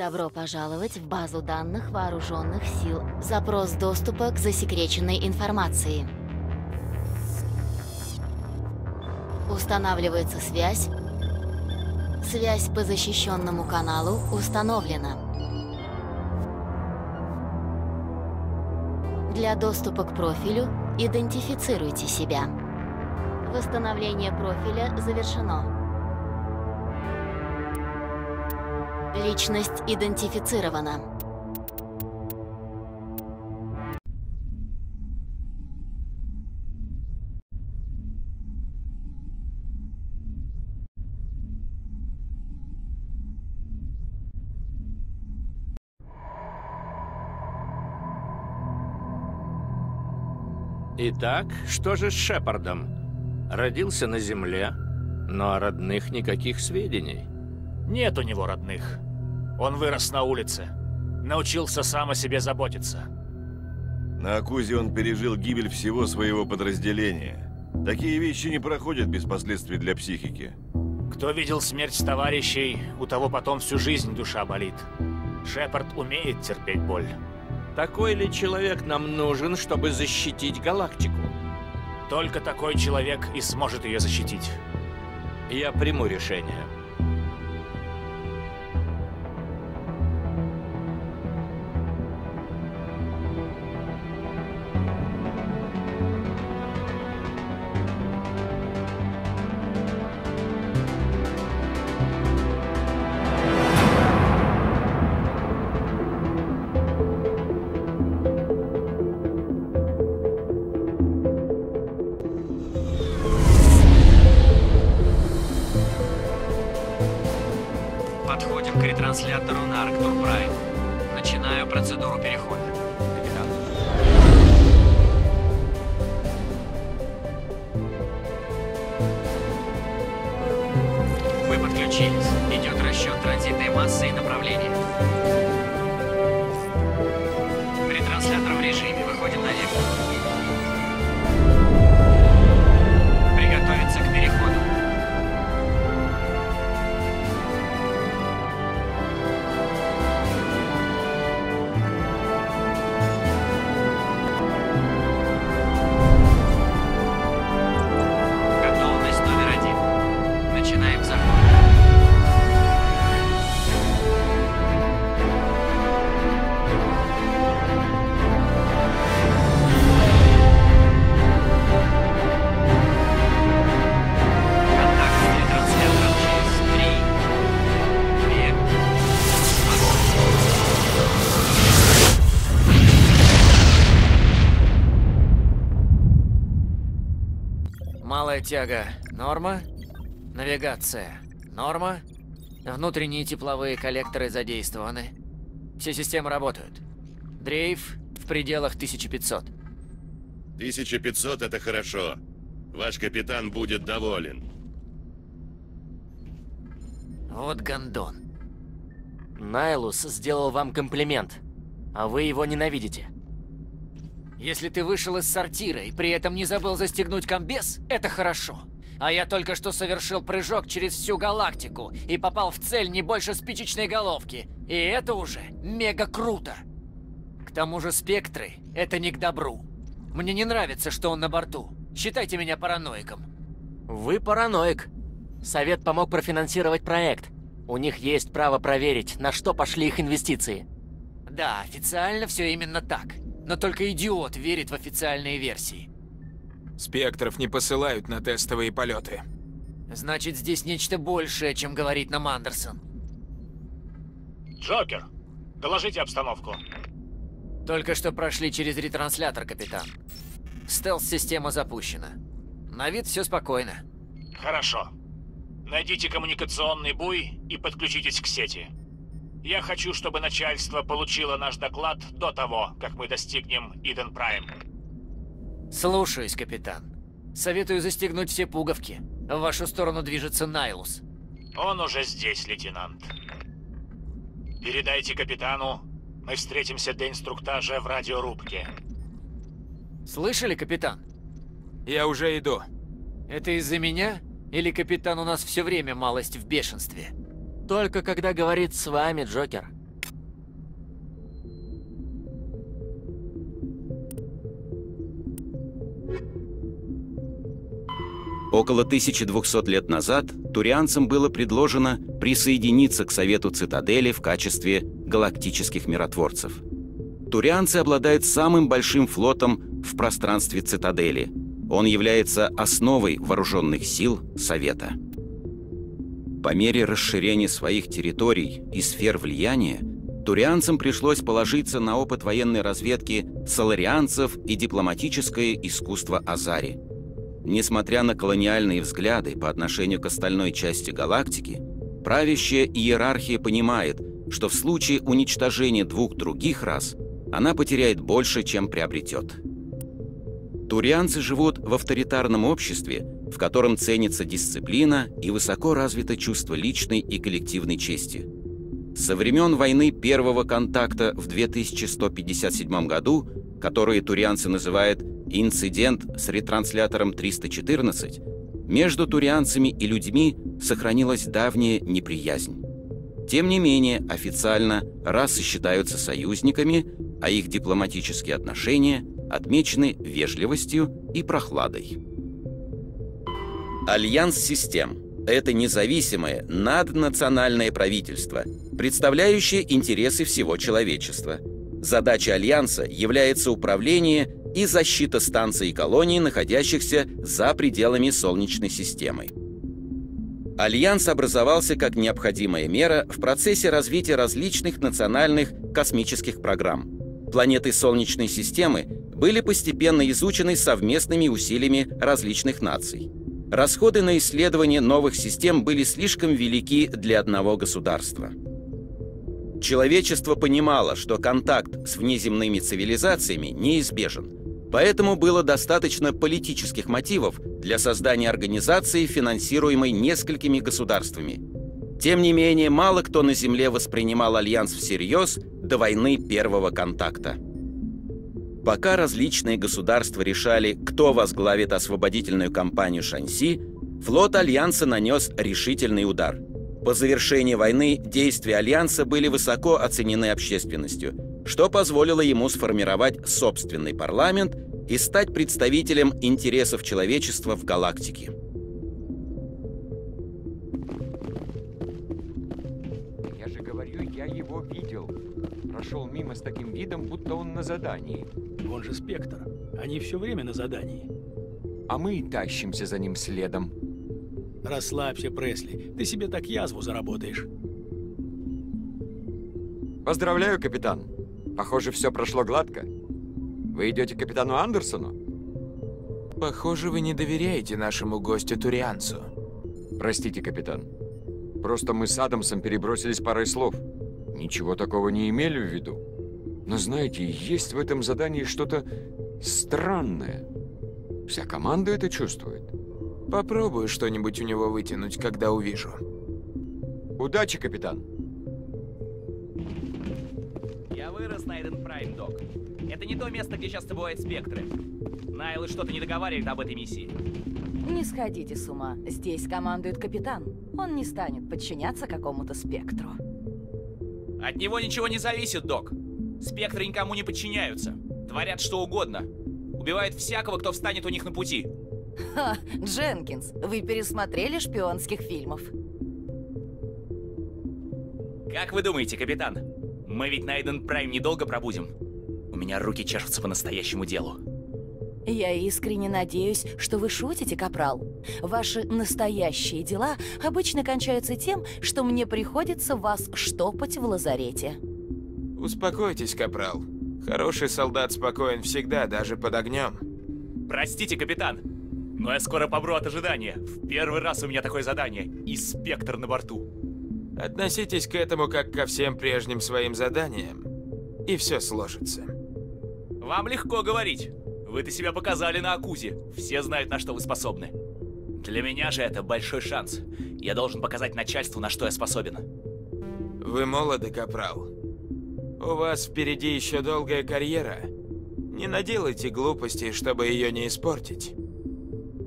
Добро пожаловать в базу данных вооруженных сил. Запрос доступа к засекреченной информации. Устанавливается связь. Связь по защищенному каналу установлена. Для доступа к профилю идентифицируйте себя. Восстановление профиля завершено. Личность идентифицирована. Итак, что же с Шепардом? Родился на Земле, но о родных никаких сведений. Нет у него родных. Он вырос на улице. Научился сам о себе заботиться. На Акузе он пережил гибель всего своего подразделения. Такие вещи не проходят без последствий для психики. Кто видел смерть товарищей, у того потом всю жизнь душа болит. Шепард умеет терпеть боль. Такой ли человек нам нужен, чтобы защитить галактику? Только такой человек и сможет ее защитить. Я приму решение. Подходим к ретранслятору на Иден Прайм. Начинаю процедуру перехода. Капитан. Мы подключились. Идет расчет транзитной массы и направления. Ретранслятор в режиме. Выходим на левую. Приготовиться к переходу. Тяга норма, навигация норма, внутренние тепловые коллекторы задействованы, все системы работают. Дрейф в пределах 1500. 1500 это хорошо. Ваш капитан будет доволен. Вот гандон. Найлус сделал вам комплимент, а вы его ненавидите. Если ты вышел из сортира и при этом не забыл застегнуть комбез, это хорошо. А я только что совершил прыжок через всю галактику и попал в цель не больше спичечной головки. И это уже мега круто. К тому же спектры – это не к добру. Мне не нравится, что он на борту. Считайте меня параноиком. Вы параноик. Совет помог профинансировать проект. У них есть право проверить, на что пошли их инвестиции. Да, официально все именно так. Но только идиот верит в официальные версии. Спектров не посылают на тестовые полеты. Значит, здесь нечто большее, чем говорит нам Андерсон. Джокер, доложите обстановку. Только что прошли через ретранслятор, капитан. Стелс-система запущена. На вид все спокойно. Хорошо. Найдите коммуникационный буй и подключитесь к сети. Я хочу, чтобы начальство получило наш доклад до того, как мы достигнем Иден Прайм. Слушаюсь, капитан. Советую застегнуть все пуговки. В вашу сторону движется Найлус. Он уже здесь, лейтенант. Передайте капитану, мы встретимся для инструктажа в радиорубке. Слышали, капитан? Я уже иду. Это из-за меня? Или капитан у нас все время малость в бешенстве? Только когда говорит с вами, Джокер. Около 1200 лет назад турианцам было предложено присоединиться к Совету Цитадели в качестве галактических миротворцев. Турианцы обладают самым большим флотом в пространстве Цитадели. Он является основой вооруженных сил Совета. По мере расширения своих территорий и сфер влияния, турианцам пришлось положиться на опыт военной разведки саларианцев и дипломатическое искусство Азари. Несмотря на колониальные взгляды по отношению к остальной части галактики, правящая иерархия понимает, что в случае уничтожения двух других рас она потеряет больше, чем приобретет. Турианцы живут в авторитарном обществе, в котором ценится дисциплина и высоко развито чувство личной и коллективной чести. Со времен войны первого контакта в 2157 году, которую турианцы называют «инцидент с ретранслятором 314», между турианцами и людьми сохранилась давняя неприязнь. Тем не менее, официально расы считаются союзниками, а их дипломатические отношения отмечены вежливостью и прохладой. Альянс систем – это независимое наднациональное правительство, представляющее интересы всего человечества. Задача Альянса является управление и защита станций и колоний, находящихся за пределами Солнечной системы. Альянс образовался как необходимая мера в процессе развития различных национальных космических программ. Планеты Солнечной системы были постепенно изучены совместными усилиями различных наций. Расходы на исследование новых систем были слишком велики для одного государства. Человечество понимало, что контакт с внеземными цивилизациями неизбежен, поэтому было достаточно политических мотивов для создания организации, финансируемой несколькими государствами. Тем не менее, мало кто на Земле воспринимал Альянс всерьез до войны первого контакта. Пока различные государства решали, кто возглавит освободительную кампанию Шанси, флот Альянса нанес решительный удар. По завершении войны действия Альянса были высоко оценены общественностью, что позволило ему сформировать собственный парламент и стать представителем интересов человечества в галактике. Я же говорю, я его видел. Прошел мимо с таким видом, будто он на задании. Он же Спектр. Они все время на задании. А мы и тащимся за ним следом. Расслабься, Пресли. Ты себе так язву заработаешь. Поздравляю, капитан. Похоже, все прошло гладко. Вы идете к капитану Андерсону? Похоже, вы не доверяете нашему гостю-турианцу. Простите, капитан. Просто мы с Адамсом перебросились парой слов. Ничего такого не имели в виду. Но знаете, есть в этом задании что-то странное. Вся команда это чувствует. Попробую что-нибудь у него вытянуть, когда увижу. Удачи, капитан. Я вырос на Иден Прайм, док. Это не то место, где часто бывают спектры. Найл и что-то не договаривает об этой миссии. Не сходите с ума. Здесь командует капитан. Он не станет подчиняться какому-то спектру. От него ничего не зависит, док. Спектры никому не подчиняются. Творят что угодно. Убивают всякого, кто встанет у них на пути. Ха, Дженкинс, вы пересмотрели шпионских фильмов? Как вы думаете, капитан? Мы ведь на Иден Прайм недолго пробудем. У меня руки чешутся по настоящему делу. Я искренне надеюсь, что вы шутите, капрал. Ваши настоящие дела обычно кончаются тем, что мне приходится вас штопать в лазарете. Успокойтесь, капрал. Хороший солдат спокоен всегда, даже под огнем. Простите, капитан, но я скоро помру от ожидания. В первый раз у меня такое задание, и спектр на борту. Относитесь к этому как ко всем прежним своим заданиям, и все сложится. Вам легко говорить. Вы-то себя показали на Акузе. Все знают, на что вы способны. Для меня же это большой шанс. Я должен показать начальству, на что я способен. Вы молоды, капрал. У вас впереди еще долгая карьера. Не наделайте глупостей, чтобы ее не испортить.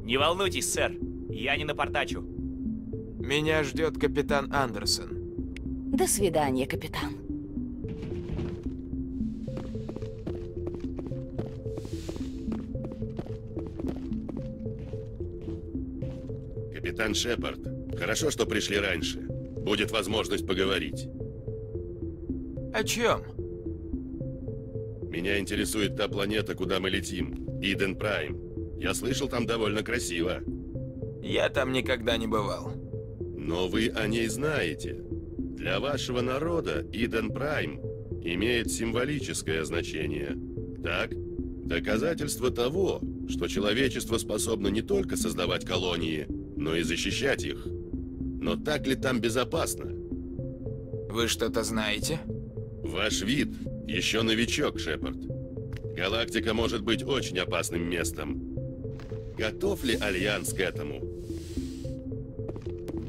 Не волнуйтесь, сэр. Я не напортачу. Меня ждет капитан Андерсон. До свидания, капитан. Капитан Шепард, хорошо, что пришли раньше. Будет возможность поговорить. О чем? Меня интересует та планета, куда мы летим. Иден Прайм. Я слышал, там довольно красиво. Я там никогда не бывал. Но вы о ней знаете. Для вашего народа Иден Прайм имеет символическое значение. Так? Доказательство того, что человечество способно не только создавать колонии, но и защищать их. Но так ли там безопасно? Вы что-то знаете? Ваш вид еще новичок, Шепард. Галактика может быть очень опасным местом. Готов ли Альянс к этому?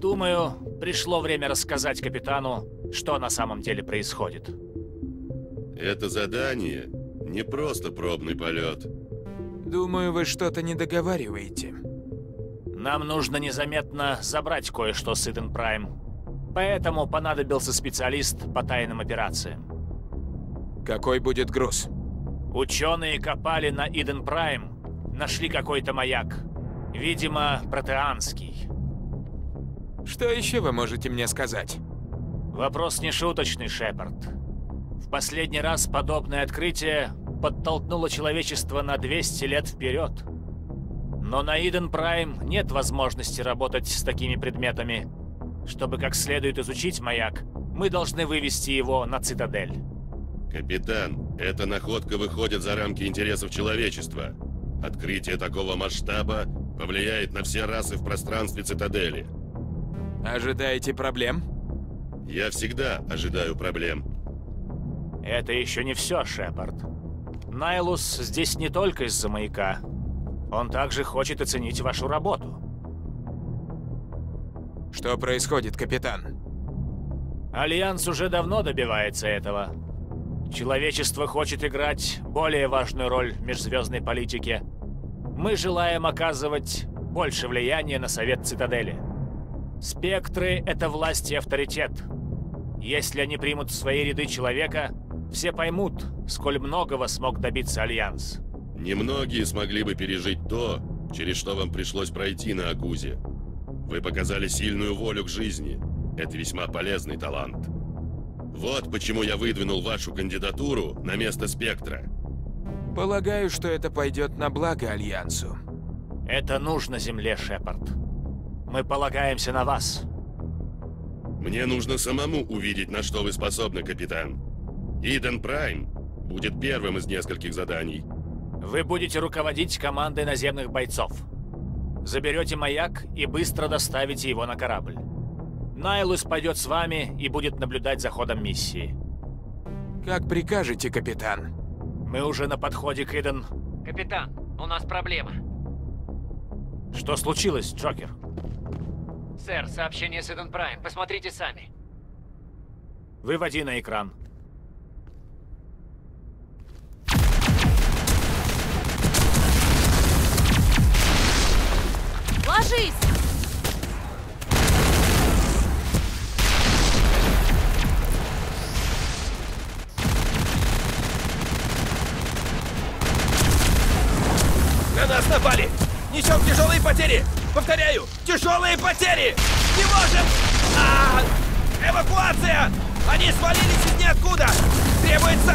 Думаю, пришло время рассказать капитану, что на самом деле происходит. Это задание не просто пробный полет. Думаю, вы что-то не договариваете. Нам нужно незаметно забрать кое-что с Иден Прайм. Поэтому понадобился специалист по тайным операциям. Какой будет груз? Ученые копали на Иден Прайм, нашли какой-то маяк. Видимо, протеанский. Что еще вы можете мне сказать? Вопрос не шуточный, Шепард. В последний раз подобное открытие подтолкнуло человечество на 200 лет вперед. Но на Иден Прайм нет возможности работать с такими предметами. Чтобы как следует изучить маяк, мы должны вывести его на Цитадель. Капитан, эта находка выходит за рамки интересов человечества. Открытие такого масштаба повлияет на все расы в пространстве Цитадели. Ожидаете проблем? Я всегда ожидаю проблем. Это еще не все, Шепард. Найлус здесь не только из-за маяка. Он также хочет оценить вашу работу. Что происходит, капитан? Альянс уже давно добивается этого. Человечество хочет играть более важную роль в межзвездной политике. Мы желаем оказывать больше влияния на Совет Цитадели. Спектры — это власть и авторитет. Если они примут в свои ряды человека, все поймут, сколь многого смог добиться Альянс. Немногие смогли бы пережить то, через что вам пришлось пройти на Акузе. Вы показали сильную волю к жизни. Это весьма полезный талант. Вот почему я выдвинул вашу кандидатуру на место Спектра. Полагаю, что это пойдет на благо Альянсу. Это нужно Земле, Шепард. Мы полагаемся на вас. Мне нужно самому увидеть, на что вы способны, капитан. Иден Прайм будет первым из нескольких заданий. Вы будете руководить командой наземных бойцов. Заберете маяк и быстро доставите его на корабль. Найлус пойдет с вами и будет наблюдать за ходом миссии. Как прикажете, капитан. Мы уже на подходе к Иден. Капитан, у нас проблема. Что случилось, Джокер? Сэр, сообщение с Иден Прайм. Посмотрите сами. Выводи на экран. Ложись! На нас напали! Несем тяжелые потери! Повторяю, тяжелые потери! Не можем! Эвакуация! Они свалились из ниоткуда! Требуется...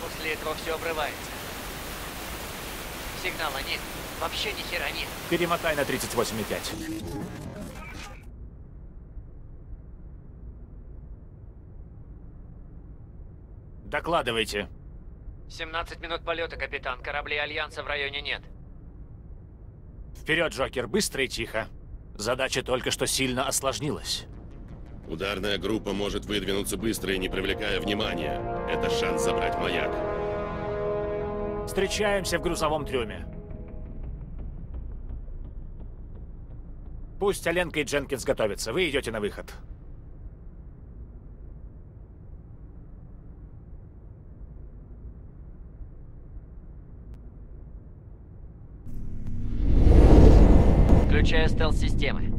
После этого все обрывается. Сигнала нет. Вообще ни хера нет. Перемотай на 38,5. Докладывайте. 17 минут полета, капитан. Кораблей Альянса в районе нет. Вперед, Джокер, быстро и тихо. Задача только что сильно осложнилась. Ударная группа может выдвинуться быстро и не привлекая внимания. Это шанс забрать маяк. Встречаемся в грузовом трюме. Пусть Оленка и Дженкинс готовятся. Вы идете на выход. Включая стелс-системы.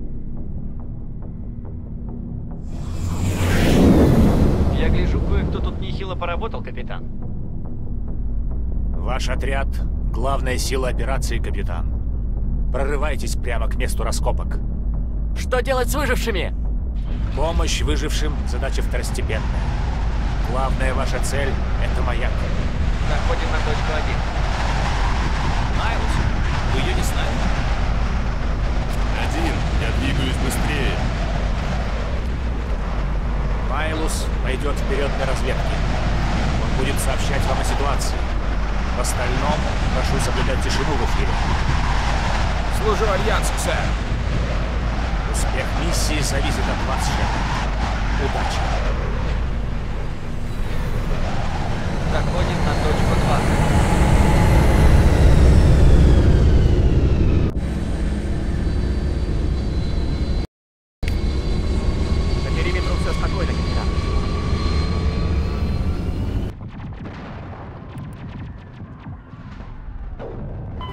мило поработал, капитан. Ваш отряд — главная сила операции, капитан. Прорывайтесь прямо к месту раскопок. Что делать с выжившими? Помощь выжившим — задача второстепенная. Главная ваша цель — это маяк. Заходим на точку 1. Найлус, вы ее не знаете. 1, я двигаюсь быстрее. Найлус пойдет вперед на разведке. Он будет сообщать вам о ситуации. В остальном, прошу соблюдать тишину в эфире. Служу Альянсу, сэр. Успех миссии зависит от вас, шеф. Удачи. Заходим на точку 2.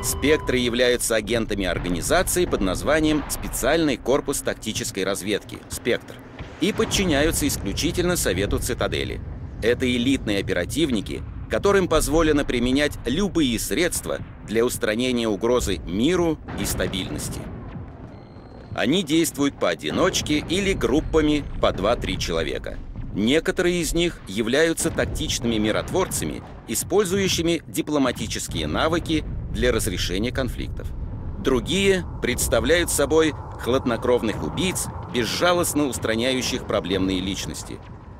Спектры являются агентами организации под названием «Специальный корпус тактической разведки» «Спектр» и подчиняются исключительно Совету Цитадели. Это элитные оперативники, которым позволено применять любые средства для устранения угрозы миру и стабильности. Они действуют поодиночке или группами по 2-3 человека. Некоторые из них являются тактичными миротворцами, использующими дипломатические навыки для разрешения конфликтов. Другие представляют собой хладнокровных убийц, безжалостно устраняющих проблемные личности.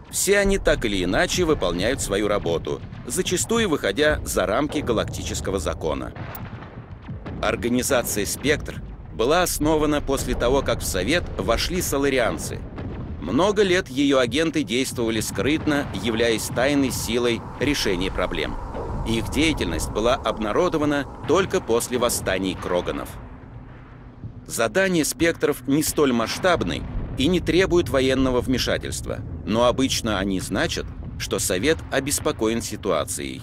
Все они так или иначе выполняют свою работу, зачастую выходя за рамки галактического закона. Организация «Спектр» была основана после того, как в Совет вошли саларианцы. Много лет ее агенты действовали скрытно, являясь тайной силой решения проблем. Их деятельность была обнародована только после восстаний кроганов. Задания спектров не столь масштабны и не требуют военного вмешательства, но обычно они значат, что Совет обеспокоен ситуацией.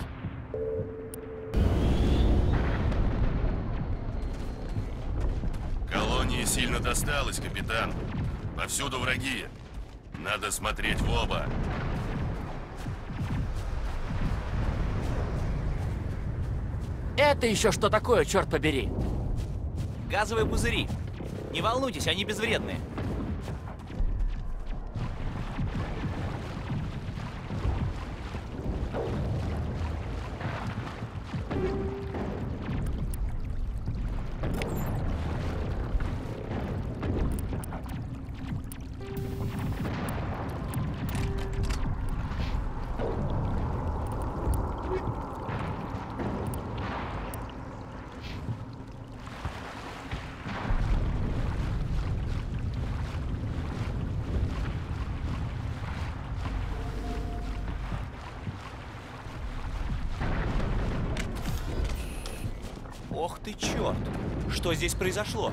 Колонии сильно досталось, капитан. Повсюду враги. Надо смотреть в оба. Это еще что такое, черт побери? Газовые пузыри. Не волнуйтесь, они безвредные. Ох ты, черт! Что здесь произошло?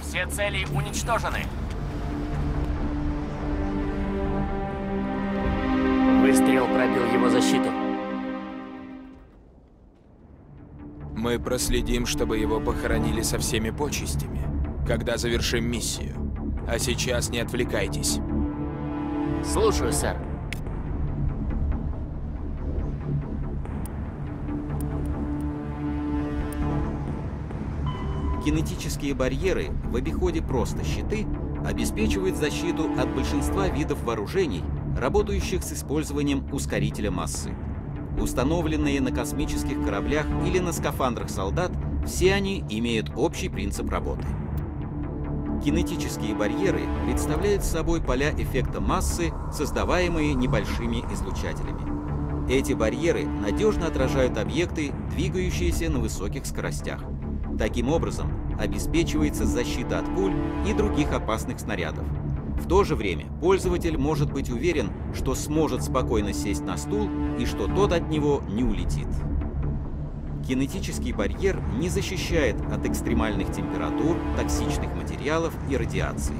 Все цели уничтожены. Выстрел пробил его защиту. Мы проследим, чтобы его похоронили со всеми почестями, когда завершим миссию. А сейчас не отвлекайтесь. Слушаю, сэр. Кинетические барьеры, в обиходе просто щиты, обеспечивают защиту от большинства видов вооружений, работающих с использованием ускорителя массы. установленные на космических кораблях или на скафандрах солдат, все они имеют общий принцип работы. Кинетические барьеры представляют собой поля эффекта массы, создаваемые небольшими излучателями. Эти барьеры надежно отражают объекты, двигающиеся на высоких скоростях. Таким образом, обеспечивается защита от пуль и других опасных снарядов. В то же время пользователь может быть уверен, что сможет спокойно сесть на стул и что тот от него не улетит. Кинетический барьер не защищает от экстремальных температур, токсичных материалов и радиации.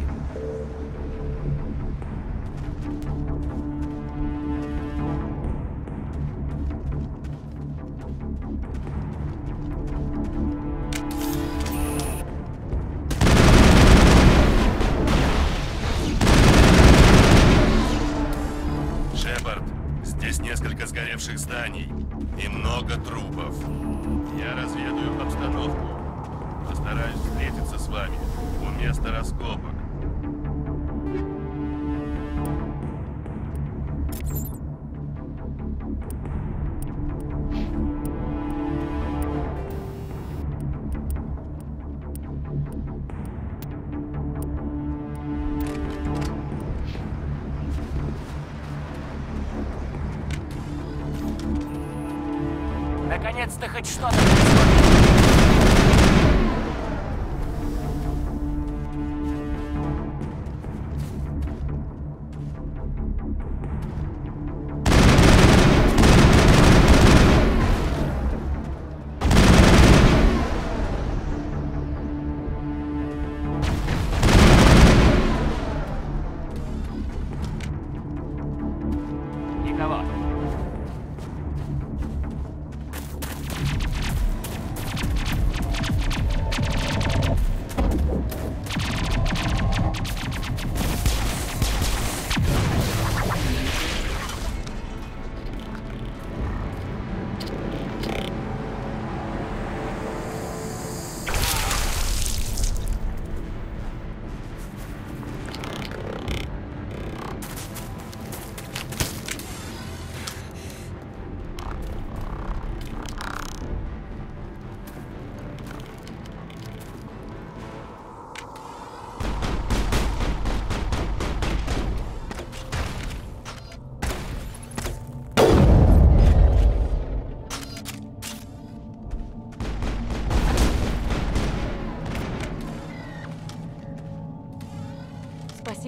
Наконец-то хоть что-то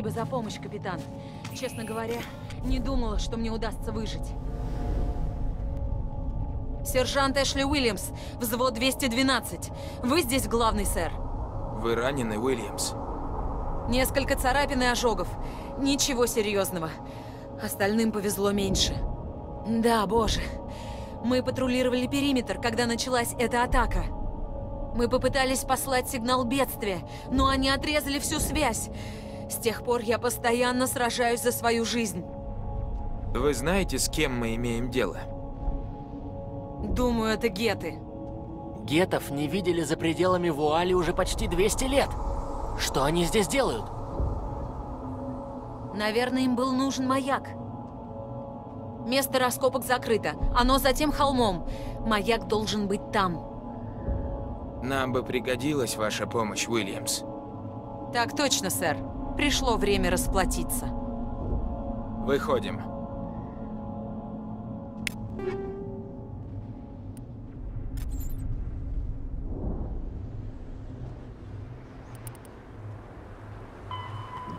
за помощь, капитан. Честно говоря, не думала, что мне удастся выжить. Сержант Эшли Уильямс, взвод 212. Вы здесь главный, сэр. Вы ранены, Уильямс? Несколько царапин и ожогов. Ничего серьезного. Остальным повезло меньше. Да, боже. Мы патрулировали периметр, когда началась эта атака. Мы попытались послать сигнал бедствия, но они отрезали всю связь. С тех пор я постоянно сражаюсь за свою жизнь. Вы знаете, с кем мы имеем дело? Думаю, это геты. Гетов не видели за пределами Вуали уже почти 200 лет. Что они здесь делают? Наверное, им был нужен маяк. Место раскопок закрыто, оно за тем холмом. Маяк должен быть там. Нам бы пригодилась ваша помощь, Уильямс. Так точно, сэр. Пришло время расплатиться. Выходим.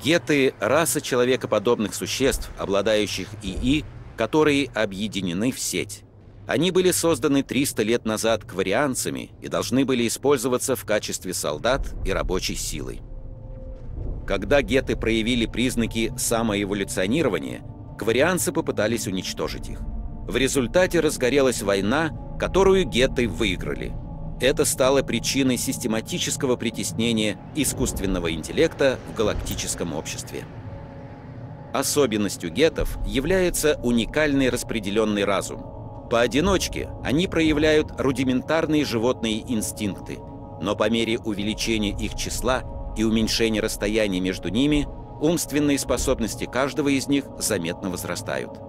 Геты – раса человекоподобных существ, обладающих ИИ, которые объединены в сеть. Они были созданы 300 лет назад кварианцами и должны были использоваться в качестве солдат и рабочей силы. Когда геты проявили признаки самоэволюционирования, кварианцы попытались уничтожить их. В результате разгорелась война, которую геты выиграли. Это стало причиной систематического притеснения искусственного интеллекта в галактическом обществе. Особенностью гетов является уникальный распределенный разум. Поодиночке они проявляют рудиментарные животные инстинкты, но по мере увеличения их числа и уменьшение расстояния между ними, умственные способности каждого из них заметно возрастают.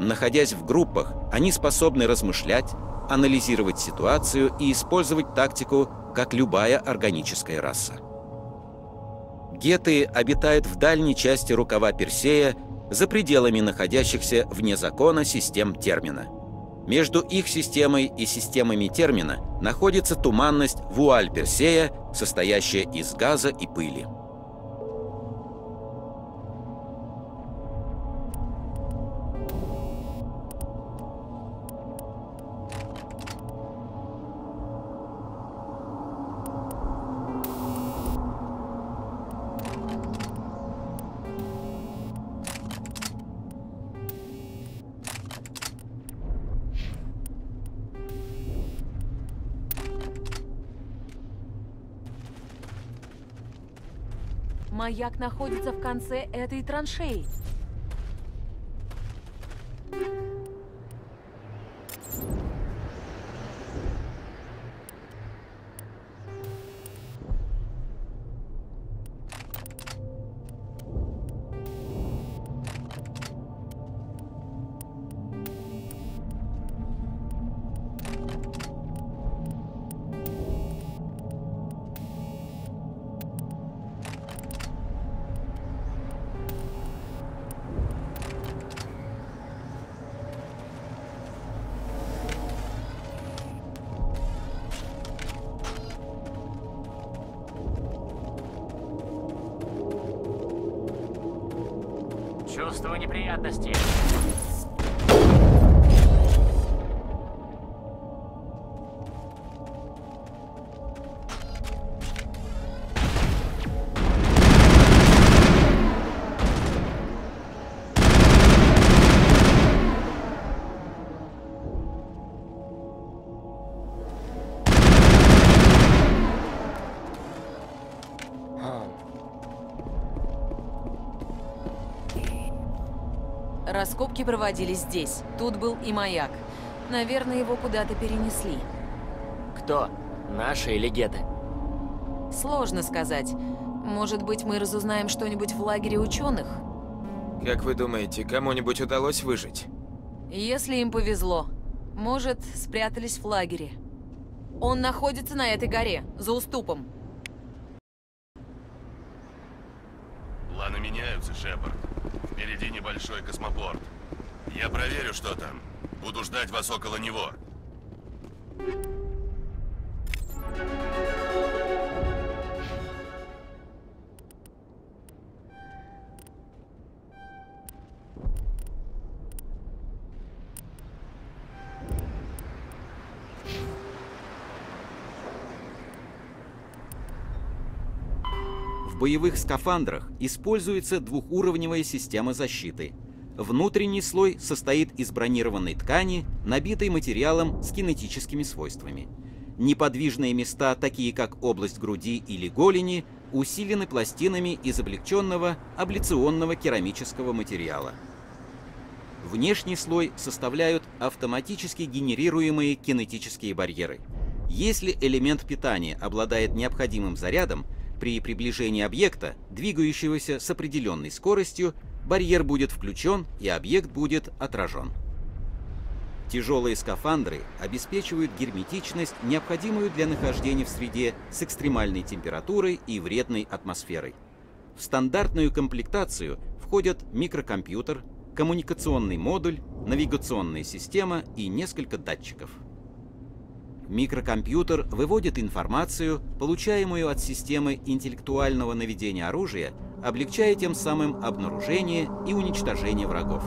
Находясь в группах, они способны размышлять, анализировать ситуацию и использовать тактику, как любая органическая раса. Геты обитают в дальней части рукава Персея, за пределами находящихся вне закона систем термина. Между их системой и системами термина находится туманность Вуаль-Персея, состоящая из газа и пыли. Маяк находится в конце этой траншеи. Чувствую неприятности. Раскопки проводились здесь. Тут был и маяк. Наверное, его куда-то перенесли. Кто? Наши или геты? Сложно сказать. Может быть, мы разузнаем что-нибудь в лагере ученых? Как вы думаете, кому-нибудь удалось выжить? Если им повезло. Может, спрятались в лагере. Он находится на этой горе, за уступом. Планы меняются, Шепард. Впереди небольшой космопорт. Я проверю, что там. Буду ждать вас около него. В боевых скафандрах используется двухуровневая система защиты. Внутренний слой состоит из бронированной ткани, набитой материалом с кинетическими свойствами. Неподвижные места, такие как область груди или голени, усилены пластинами из облегченного абляционного керамического материала. Внешний слой составляют автоматически генерируемые кинетические барьеры. Если элемент питания обладает необходимым зарядом, при приближении объекта, двигающегося с определенной скоростью, барьер будет включен и объект будет отражен. Тяжелые скафандры обеспечивают герметичность, необходимую для нахождения в среде с экстремальной температурой и вредной атмосферой. В стандартную комплектацию входят микрокомпьютер, коммуникационный модуль, навигационная система и несколько датчиков. Микрокомпьютер выводит информацию, получаемую от системы интеллектуального наведения оружия, облегчая тем самым обнаружение и уничтожение врагов.